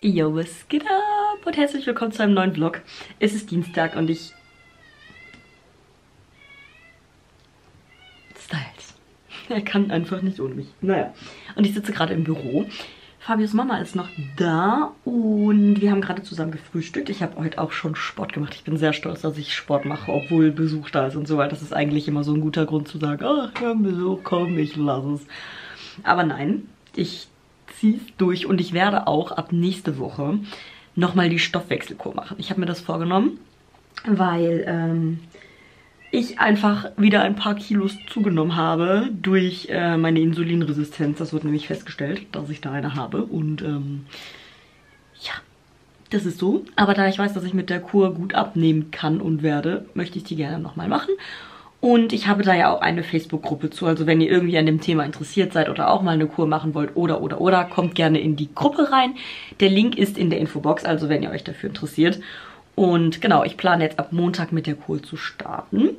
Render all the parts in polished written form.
Yo, was geht ab? Und herzlich willkommen zu einem neuen Vlog. Es ist Dienstag und ich... Styles. Er kann einfach nicht ohne mich. Naja. Und ich sitze gerade im Büro. Fabios Mama ist noch da und wir haben gerade zusammen gefrühstückt. Ich habe heute auch schon Sport gemacht. Ich bin sehr stolz, dass ich Sport mache, obwohl Besuch da ist und so weiter. Das ist eigentlich immer so ein guter Grund zu sagen, ach, wir haben Besuch, komm, ich lasse es. Aber nein, ich... ziehe es durch und ich werde auch ab nächste Woche nochmal die Stoffwechselkur machen. Ich habe mir das vorgenommen, weil ich einfach wieder ein paar Kilos zugenommen habe durch meine Insulinresistenz. Das wurde nämlich festgestellt, dass ich da eine habe und ja, das ist so. Aber da ich weiß, dass ich mit der Kur gut abnehmen kann und werde, möchte ich die gerne nochmal machen. Und ich habe da ja auch eine Facebook-Gruppe zu, also wenn ihr irgendwie an dem Thema interessiert seid oder auch mal eine Kur machen wollt oder, kommt gerne in die Gruppe rein. Der Link ist in der Infobox, also wenn ihr euch dafür interessiert. Und genau, ich plane jetzt ab Montag mit der Kur zu starten.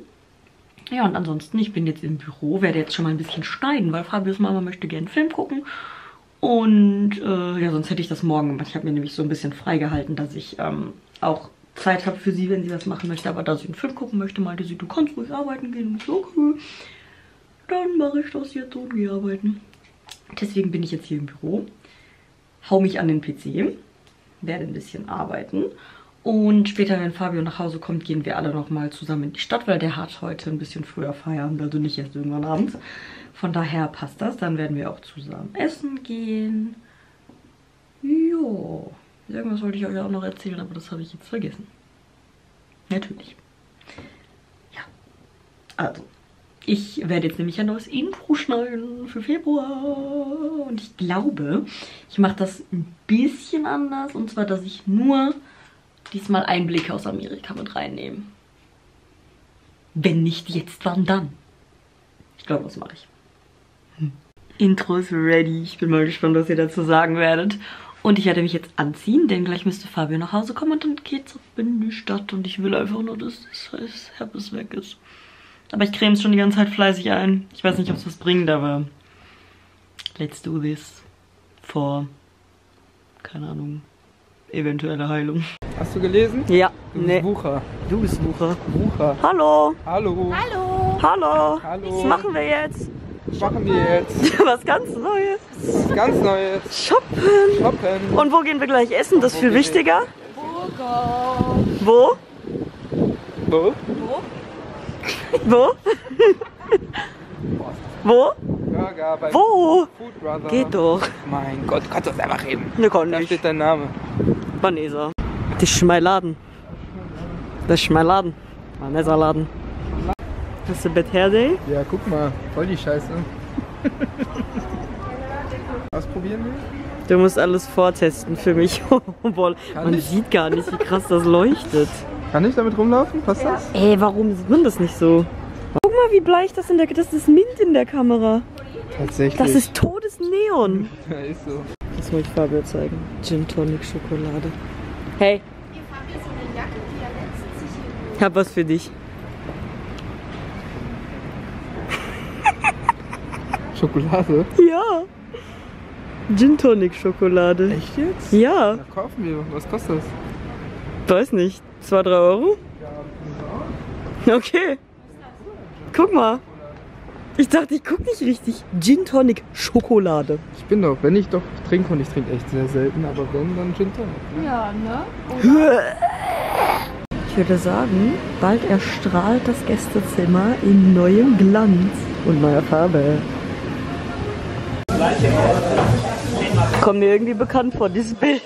Ja, und ansonsten, ich bin jetzt im Büro, werde jetzt schon mal ein bisschen schneiden, weil Fabios Mama möchte gerne einen Film gucken. Und ja, sonst hätte ich das morgen gemacht. Ich habe mir nämlich so ein bisschen freigehalten, dass ich auch... Zeit habe für sie, wenn sie was machen möchte, aber da sie einen Film gucken möchte, meinte sie, du kannst ruhig arbeiten gehen und so, cool. Dann mache ich das jetzt und gehe arbeiten. Deswegen bin ich jetzt hier im Büro, hau mich an den PC, werde ein bisschen arbeiten und später, wenn Fabio nach Hause kommt, gehen wir alle nochmal zusammen in die Stadt, weil der hat heute ein bisschen früher Feierabend, also nicht erst irgendwann abends. Von daher passt das, dann werden wir auch zusammen essen gehen. Jo. Irgendwas wollte ich euch auch noch erzählen, aber das habe ich jetzt vergessen. Natürlich. Ja. Also, ich werde jetzt nämlich ein neues Intro schneiden für Februar. Und ich glaube, ich mache das ein bisschen anders. Und zwar, dass ich nur diesmal Einblicke aus Amerika mit reinnehme. Wenn nicht jetzt, wann dann? Ich glaube, das mache ich. Intro ist ready. Ich bin mal gespannt, was ihr dazu sagen werdet. Und ich werde mich jetzt anziehen, denn gleich müsste Fabio nach Hause kommen und dann geht's ab in die Stadt. Und ich will einfach nur, dass das Herpes weg ist. Aber ich creme es schon die ganze Zeit fleißig ein. Ich weiß nicht, ob es was bringt, aber let's do this for, keine Ahnung, eventuelle Heilung. Hast du gelesen? Ja. Du bist Wucher. Du bist Wucher. Wucher. Hallo. Hallo. Hallo. Hallo. Hallo. Was machen wir jetzt? Machen wir jetzt. Was ganz Neues. Was ganz Neues. Shoppen. Shoppen. Und wo gehen wir gleich essen? Das ist viel wichtiger. Burger. Wo? Wo? Wo? Wo? Wo? Burger bei wo? Food Brother. Geht doch. Mein Gott, kannst du das einfach heben. Ne, kann nicht. Da steht dein Name. Vanessa. Das ist mein Laden. Das ist mein Laden. Vanessa Laden. Hast du Betherde? Ja, guck mal, voll die Scheiße. Was probieren wir? Du musst alles vortesten für mich. Boah, man sieht gar nicht, wie krass das leuchtet. Kann ich damit rumlaufen? Passt das? Ey, warum sieht man das nicht so? Guck mal, wie bleich das in der... Das ist Mint in der Kamera. Tatsächlich. Das ist Todesneon. Ja, ist so. Das muss ich Fabio zeigen. Gin Tonic Schokolade. Hey. Ich hab was für dich. Schokolade? Ja! Gin Tonic Schokolade. Echt jetzt? Ja! Na, kaufen wir. Was kostet das? Weiß nicht. 2, 3 Euro? Ja, okay. Guck mal. Ich dachte, ich guck nicht richtig. Gin Tonic Schokolade. Ich bin doch, wenn ich doch trinke, und ich trinke echt sehr selten, aber wenn, dann Gin Tonic. Ja, ne? Oder? Ich würde sagen, bald erstrahlt das Gästezimmer in neuem Glanz und neuer Farbe. Kommt mir irgendwie bekannt vor, dieses Bild.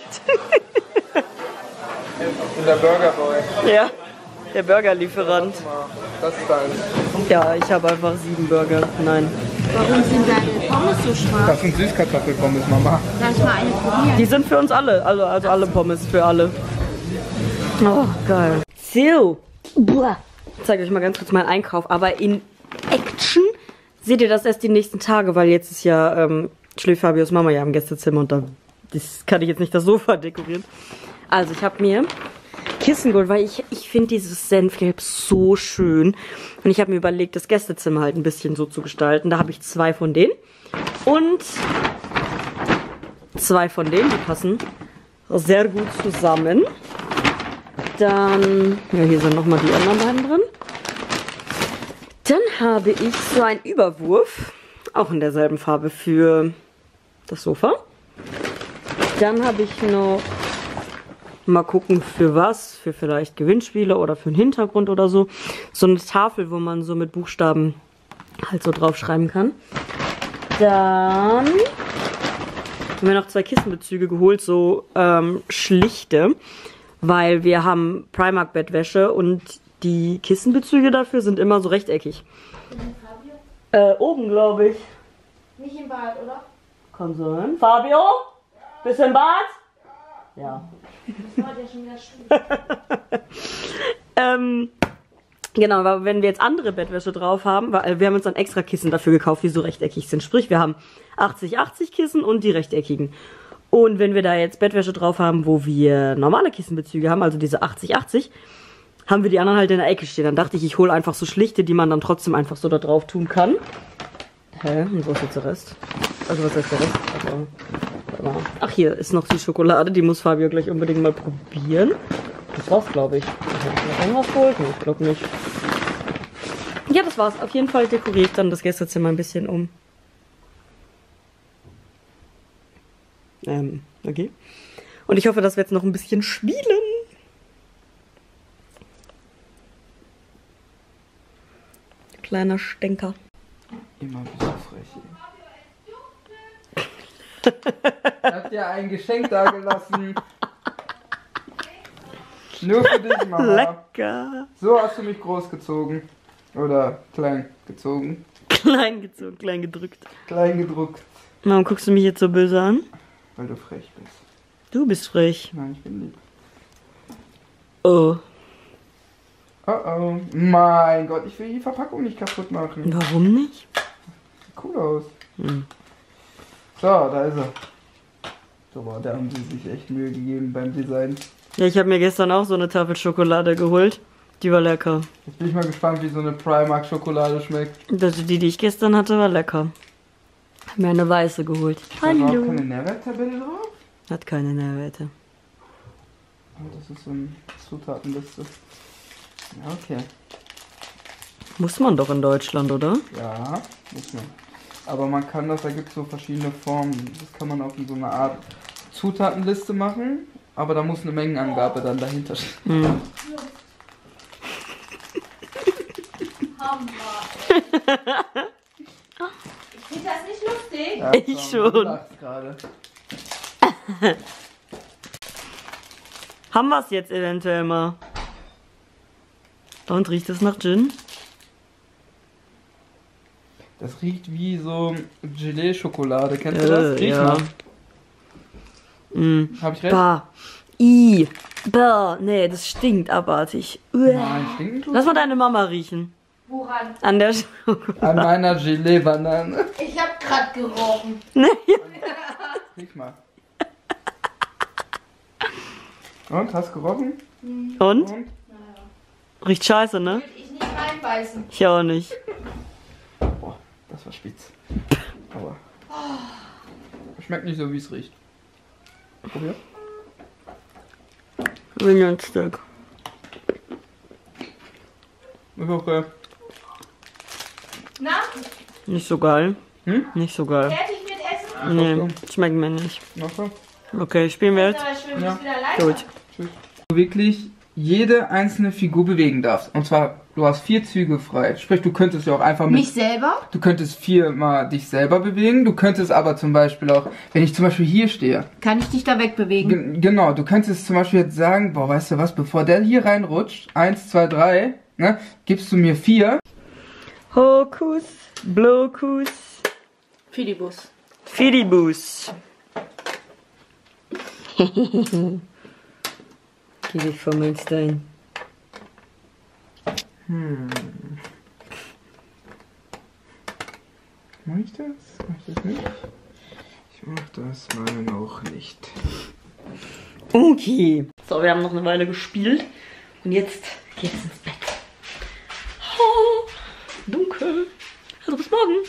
Unser Burgerboy. Ja, der Burgerlieferant. Das ist dein. Ja, ich habe einfach 7 Burger. Nein. Warum sind deine Pommes so schwarz? Das sind Süßkartoffelpommes, Mama. Kann ich mal eine probieren? Die sind für uns alle, also alle Pommes für alle. Oh, geil. So, ich zeige euch mal ganz kurz meinen Einkauf, aber in Action. Seht ihr das erst die nächsten Tage, weil jetzt ist ja, schläft Fabios Mama ja im Gästezimmer und da kann ich jetzt nicht das Sofa dekorieren. Also ich habe mir Kissen geholt, weil ich finde dieses Senfgelb so schön. Und ich habe mir überlegt, das Gästezimmer halt ein bisschen so zu gestalten. Da habe ich 2 von denen und 2 von denen, die passen sehr gut zusammen. Dann, ja, hier sind nochmal die anderen beiden drin. Dann habe ich so einen Überwurf, auch in derselben Farbe für das Sofa. Dann habe ich noch, mal gucken für was, für vielleicht Gewinnspiele oder für einen Hintergrund oder so, so eine Tafel, wo man so mit Buchstaben halt so drauf schreiben kann. Dann haben wir noch zwei Kissenbezüge geholt, so schlichte, weil wir haben Primark-Bettwäsche und die Kissenbezüge dafür sind immer so rechteckig. Oben, glaube ich. Nicht im Bad, oder? Komm so hin. Fabio? Bist du im Bad? Ja. Das war ja schon wieder schwierig. Genau, aber wenn wir jetzt andere Bettwäsche drauf haben, weil wir haben uns dann extra Kissen dafür gekauft, die so rechteckig sind. Sprich, wir haben 80-80 Kissen und die rechteckigen. Und wenn wir da jetzt Bettwäsche drauf haben, wo wir normale Kissenbezüge haben, also diese 80-80, haben wir die anderen halt in der Ecke stehen. Dann dachte ich, ich hole einfach so schlichte, die man dann trotzdem einfach so da drauf tun kann. Hä? Und wo ist jetzt der Rest? Also was heißt der Rest? Also, ach, hier ist noch die Schokolade, die muss Fabio gleich unbedingt mal probieren. Das war's, glaube ich. Habe ich noch irgendwas geholt? Ich glaube nicht. Ja, das war's. Auf jeden Fall dekoriere ich dann das Gästezimmer ein bisschen um. Okay. Und ich hoffe, dass wir jetzt noch ein bisschen spielen. Kleiner Stänker. Immer ein bisschen frech. Ich hab dir ein Geschenk da gelassen. Nur für dich, Mama. Lecker. So hast du mich großgezogen. Oder klein gezogen. Klein gezogen, klein gedrückt. Klein gedruckt. Warum guckst du mich jetzt so böse an? Weil du frech bist. Du bist frech. Nein, ich bin lieb. Oh. Oh oh. Mein Gott, ich will die Verpackung nicht kaputt machen. Warum nicht? Sieht cool aus. Hm. So, da ist er. So, da haben sie sich echt Mühe gegeben beim Design. Ja, ich habe mir gestern auch so eine Tafel Schokolade geholt. Die war lecker. Jetzt bin ich mal gespannt, wie so eine Primark-Schokolade schmeckt. Also die, die ich gestern hatte, war lecker. Hab mir eine weiße geholt. Hallo. Hat keine Nährwerttabelle drauf? Hat keine Nährwerte. Oh, das ist so eine Zutatenliste. Ja, okay. Muss man doch in Deutschland, oder? Ja, muss man. Aber man kann das, da gibt es so verschiedene Formen. Das kann man auch in so einer Art Zutatenliste machen. Aber da muss eine Mengenangabe dann dahinter stehen. Mhm. Ich finde das nicht lustig. Ja, komm, ich schon. Haben wir es jetzt eventuell mal? Und riecht es nach Gin? Das riecht wie so Gelee-Schokolade. Kennst du das? Riecht ja. Mal. Mm. Hab ich recht? Bah. I. Bah. Nee, das stinkt abartig. Nein, stinkt nicht. Lass mal deine Mama riechen. Woran? An der Schokolade. An meiner Gelee-Banane. Ich hab grad gerochen. Nee. Riech mal. Und? Hast gerochen? Und? Und? Riecht scheiße, ne? Würde ich nicht reinbeißen. Ich auch nicht. Boah, das war spitz. Aber. Schmeckt nicht so, wie es riecht. Probier. Wie ein Stück. Ist okay. Na? Nicht so geil. Hm? Nicht so geil. Fertig mit Essen? Nee, okay. Schmeckt mir nicht. Okay. Okay, spielen wir jetzt. Ja. Gut. Tschüss. Wirklich jede einzelne Figur bewegen darfst. Und zwar, du hast 4 Züge frei. Sprich, du könntest ja auch einfach mit... Mich selber? Du könntest 4-mal dich selber bewegen. Du könntest aber zum Beispiel auch, wenn ich zum Beispiel hier stehe... Kann ich dich da wegbewegen? Genau, du könntest zum Beispiel jetzt sagen, boah, weißt du was, bevor der hier reinrutscht, 1, 2, 3, ne, gibst du mir 4. Hokus, Blokus, Fidibus. Fidibus. Geh ich vor meinen Stein. Hm. Mach ich das? Mach ich das nicht? Ich mach das mal auch nicht. Okay. So, wir haben noch eine Weile gespielt. Und jetzt geht's ins Bett. Oh, dunkel. Also bis morgen.